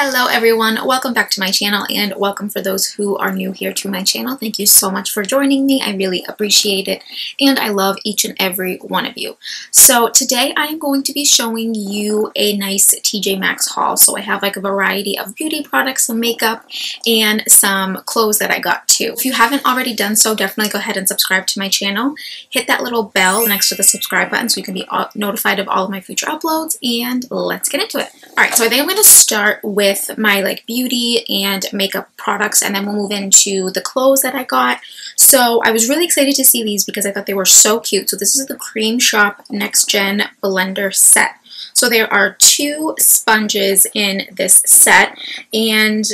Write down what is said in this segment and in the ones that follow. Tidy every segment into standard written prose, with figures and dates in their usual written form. Hello everyone, welcome back to my channel, and welcome for those who are new here to my channel. Thank you so much for joining me. I really appreciate it, and I love each and every one of you. So today I am going to be showing you a nice TJ Maxx haul. So I have like a variety of beauty products, some makeup, and some clothes that I got too. If you haven't already done so, definitely go ahead and subscribe to my channel. Hit that little bell next to the subscribe button so you can be notified of all of my future uploads, and let's get into it. Alright, so I think I'm going to start with my like beauty and makeup products, and then we'll move into the clothes that I got. So I was really excited to see these because I thought they were so cute. So this is the Cream Shop Next Gen Blender set. So there are two sponges in this set, and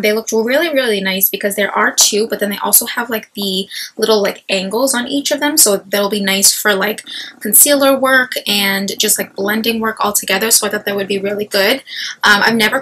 they looked really, really nice because there are two, but then they also have like the little like angles on each of them. So that'll be nice for like concealer work and just like blending work all together. So I thought that would be really good. I've never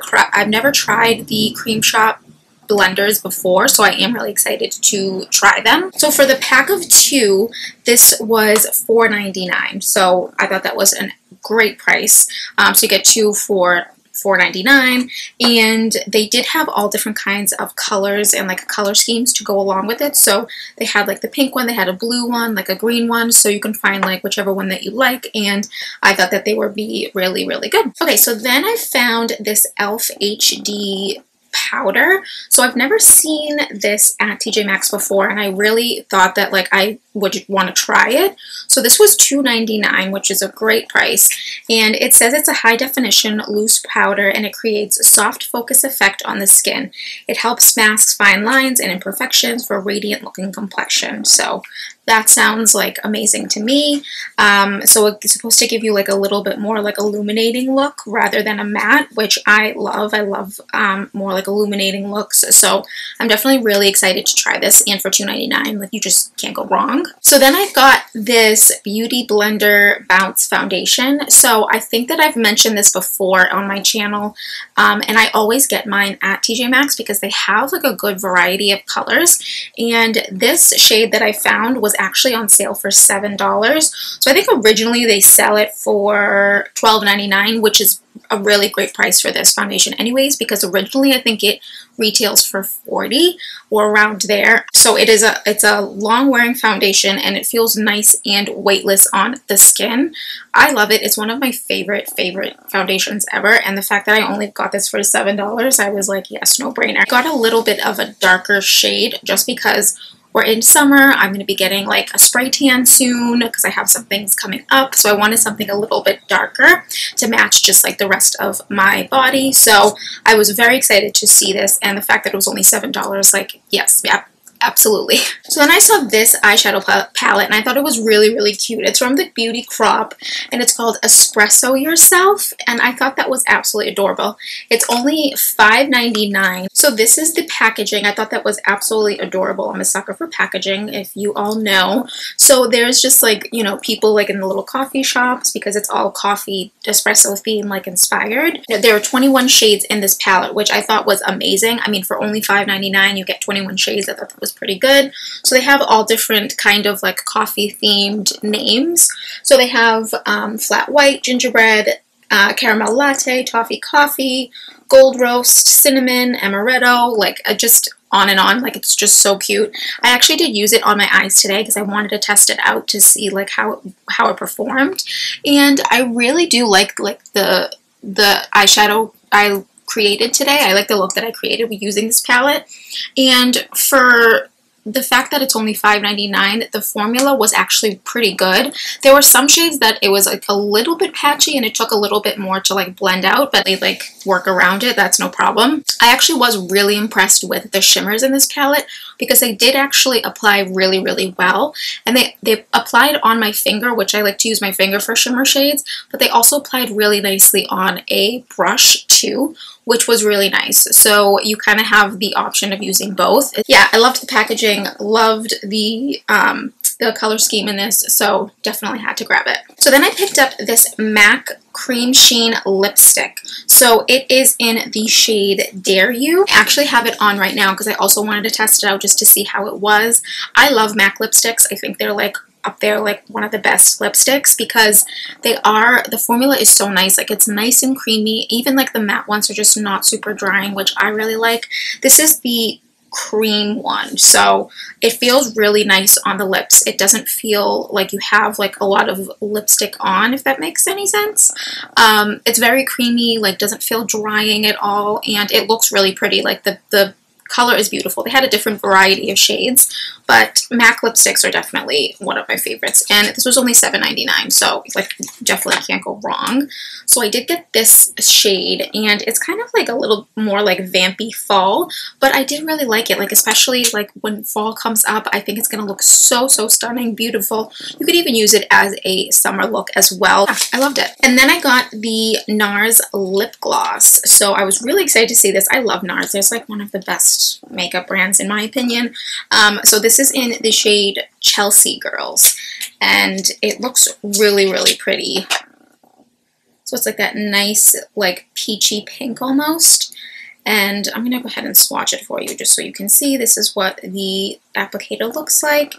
tried the Cream Shop blenders before, so I am really excited to try them. So for the pack of two, this was $4.99. So I thought that was an great price. So you get two for $4.99, and they did have all different kinds of colors and like color schemes to go along with it. So they had like the pink one, they had a blue one, like a green one, so you can find like whichever one that you like, and I thought that they would be really, really good. Okay, so then I found this e.l.f. HD powder. So I've never seen this at TJ Maxx before, and I really thought that like I would want to try it. So this was $2.99, which is a great price, and it says it's a high definition loose powder, and it creates a soft focus effect on the skin. It helps mask fine lines and imperfections for radiant looking complexion. So that sounds like amazing to me. So it's supposed to give you like a little bit more like illuminating look rather than a matte, which I love. I love more like illuminating looks. So I'm definitely really excited to try this, and for $2.99, like you just can't go wrong. So then I got this Beauty Blender Bounce Foundation. So I think that I've mentioned this before on my channel, and I always get mine at TJ Maxx because they have like a good variety of colors. And this shade that I found was actually on sale for $7. So I think originally they sell it for $12.99, which is a really great price for this foundation anyways, because originally I think it retails for $40 or around there. So it's a long wearing foundation, and it feels nice and weightless on the skin. I love it. It's one of my favorite foundations ever, and the fact that I only got this for $7, I was like, yes, no brainer. I got a little bit of a darker shade just because we're in summer. I'm going to be getting like a spray tan soon because I have some things coming up. So I wanted something a little bit darker to match just like the rest of my body. So I was very excited to see this, and the fact that it was only $7, like, yes, yeah, absolutely. So then I saw this eyeshadow palette, and I thought it was really, really cute. It's from the Beauty Crop, and it's called Espresso Yourself, and I thought that was absolutely adorable. It's only $5.99. So this is the packaging. I thought that was absolutely adorable. I'm a sucker for packaging, if you all know. So there's just like, you know, people like in the little coffee shops, because it's all coffee espresso theme like inspired. There are 21 shades in this palette, which I thought was amazing. I mean, for only $5.99 you get 21 shades. I thought that was pretty good. So they have all different kind of like coffee themed names. So they have flat white, gingerbread, caramel latte, toffee coffee, gold roast, cinnamon, amaretto, like just on and on. Like, it's just so cute. I actually did use it on my eyes today because I wanted to test it out to see like how it performed, and I really do like the eyeshadow I created today. I like the look that I created using this palette, and for the fact that it's only $5.99, the formula was actually pretty good. There were some shades that it was like a little bit patchy, and it took a little bit more to like blend out, but they like work around it. That's no problem. I actually was really impressed with the shimmers in this palette because they did actually apply really, really well, and they applied on my finger, which I like to use my finger for shimmer shades, but they also applied really nicely on a brush too, which was really nice. So you kind of have the option of using both. Yeah, I loved the packaging, loved the color scheme in this, so definitely had to grab it. So then I picked up this MAC Cream Sheen lipstick. So it is in the shade Dare You. I actually have it on right now because I also wanted to test it out just to see how it was. I love MAC lipsticks. I think they're like up there like one of the best lipsticks because they are, the formula is so nice. Like it's nice and creamy. Even like the matte ones are just not super drying, which I really like. This is the cream one, so it feels really nice on the lips. It doesn't feel like you have like a lot of lipstick on, if that makes any sense. It's very creamy, like doesn't feel drying at all, and it looks really pretty. Like the color is beautiful. They had a different variety of shades, but MAC lipsticks are definitely one of my favorites, and this was only $7.99, so like definitely can't go wrong. So I did get this shade, and it's kind of like a little more like vampy fall, but I did really like it. Like especially like when fall comes up, I think it's gonna look so stunning, beautiful. You could even use it as a summer look as well. I loved it. And then I got the NARS lip gloss, so I was really excited to see this. I love NARS. There's like one of the best makeup brands in my opinion. So this is in the shade Chelsea Girls, and it looks really pretty. So it's like that nice like peachy pink almost, and I'm gonna go ahead and swatch it for you just so you can see. This is what the applicator looks like,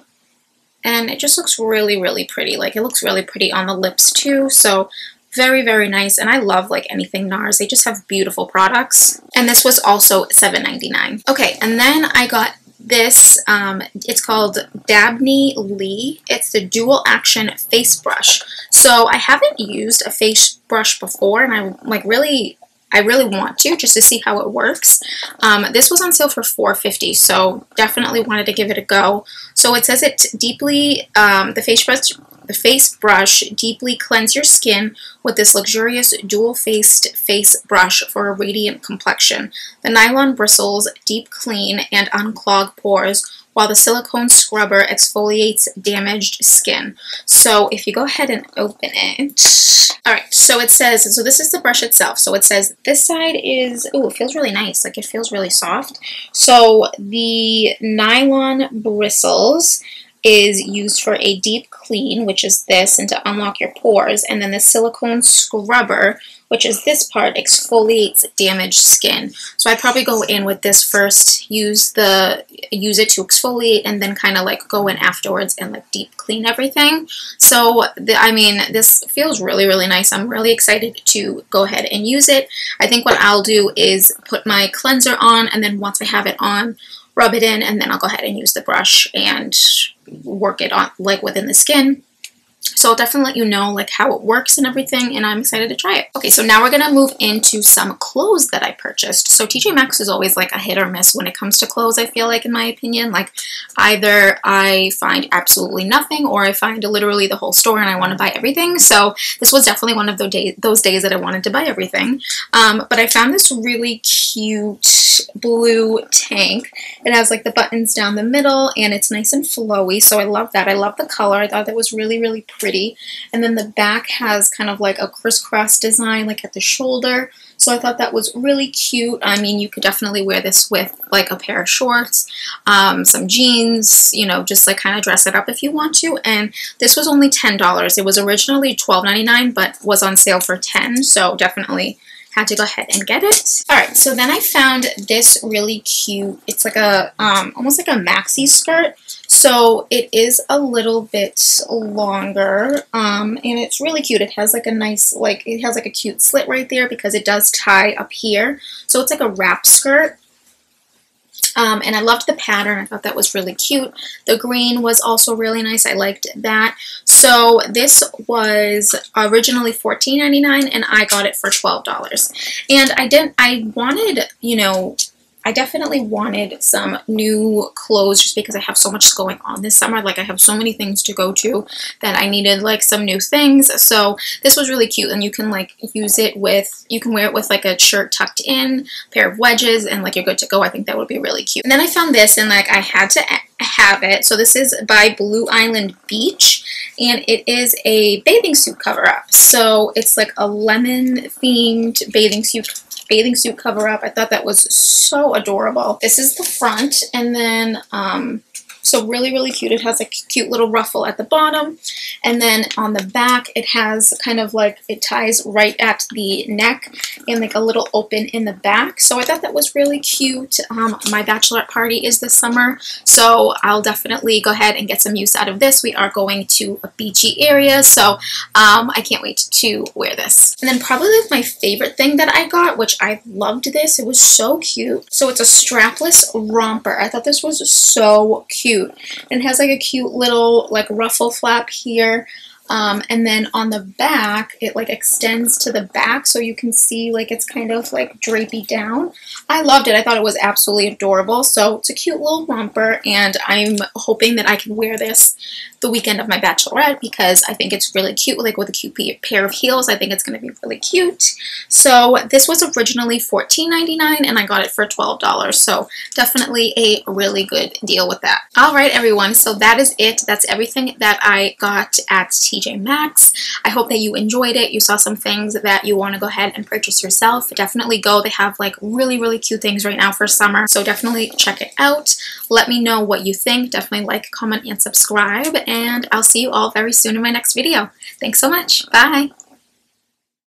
and it just looks really pretty. Like it looks really pretty on the lips too, so very nice. And I love like anything NARS. They just have beautiful products, and this was also $7.99. Okay, and then I got this, it's called Dabney Lee. It's the dual action face brush. So I haven't used a face brush before, and I'm like I really want to, just to see how it works. This was on sale for $4.50, so definitely wanted to give it a go. So it says it deeply, the face brush deeply cleanses your skin with this luxurious dual-faced face brush for a radiant complexion. The nylon bristles deep clean and unclog pores, while the silicone scrubber exfoliates damaged skin. So if you go ahead and open it, alright, so it says, so this is the brush itself. So it says this side is, ooh, it feels really nice. Like it feels really soft. So the nylon bristles is used for a deep clean, which is this, and to unlock your pores, and then the silicone scrubber, which is this part, exfoliates damaged skin. So I'd probably go in with this first, use it to exfoliate, and then kind of like go in afterwards and like deep clean everything. So I mean, this feels really nice. I'm really excited to go ahead and use it. I think what I'll do is put my cleanser on, and then once I have it on, rub it in, and then I'll go ahead and use the brush and work it on like within the skin. So I'll definitely let you know like how it works and everything, and I'm excited to try it. Okay, so now we're gonna move into some clothes that I purchased. So TJ Maxx is always like a hit or miss when it comes to clothes, I feel like, in my opinion. Like either I find absolutely nothing, or I find literally the whole store and I want to buy everything. So this was definitely one of those days that I wanted to buy everything. But I found this really cute blue tank. It has like the buttons down the middle, and it's nice and flowy, so I love that. I love the color. I thought that was really pretty. And then the back has kind of like a crisscross design like at the shoulder, so I thought that was really cute. I mean, you could definitely wear this with like a pair of shorts, some jeans, you know, just like kind of dress it up if you want to. And this was only $10. It was originally $12.99, but was on sale for $10, so definitely had to go ahead and get it. Alright, so then I found this really cute, it's like a, almost like a maxi skirt. So it is a little bit longer, and it's really cute. It has like a nice, like, it has like a cute slit right there because it does tie up here. So it's like a wrap skirt. And I loved the pattern. I thought that was really cute. The green was also really nice. I liked that. So this was originally $14.99, and I got it for $12. And I definitely wanted some new clothes just because I have so much going on this summer. Like I have so many things to go to that I needed like some new things. So this was really cute, and you can like use it with, you can wear it with like a shirt tucked in, a pair of wedges, and like you're good to go. I think that would be really cute. And then I found this, and like I had to have it. So this is by Blue Island Beach, and it is a bathing suit cover up. So it's like a lemon themed bathing suit cover up. I thought that was so adorable. This is the front, and then So really, really cute. It has a cute little ruffle at the bottom. And then on the back, it has kind of like, it ties right at the neck and like a little open in the back. So I thought that was really cute. My bachelorette party is this summer, so I'll definitely go ahead and get some use out of this. We are going to a beachy area, so I can't wait to wear this. And then probably like my favorite thing that I got, which I loved this, it was so cute. So it's a strapless romper. I thought this was so cute. And it has like a cute little like ruffle flap here. And then on the back, it like extends to the back, so you can see like it's kind of like drapey down. I loved it. I thought it was absolutely adorable. So it's a cute little romper, and I'm hoping that I can wear this the weekend of my bachelorette, because I think it's really cute, like with a cute pair of heels. I think it's going to be really cute. So this was originally $14.99 and I got it for $12. So definitely a really good deal with that. All right, everyone. So that is it. That's everything that I got at TJ Maxx. I hope that you enjoyed it. You saw some things that you want to go ahead and purchase yourself. Definitely go. They have like really, really cute things right now for summer. So definitely check it out. Let me know what you think. Definitely like, comment, and subscribe. And I'll see you all very soon in my next video. Thanks so much. Bye.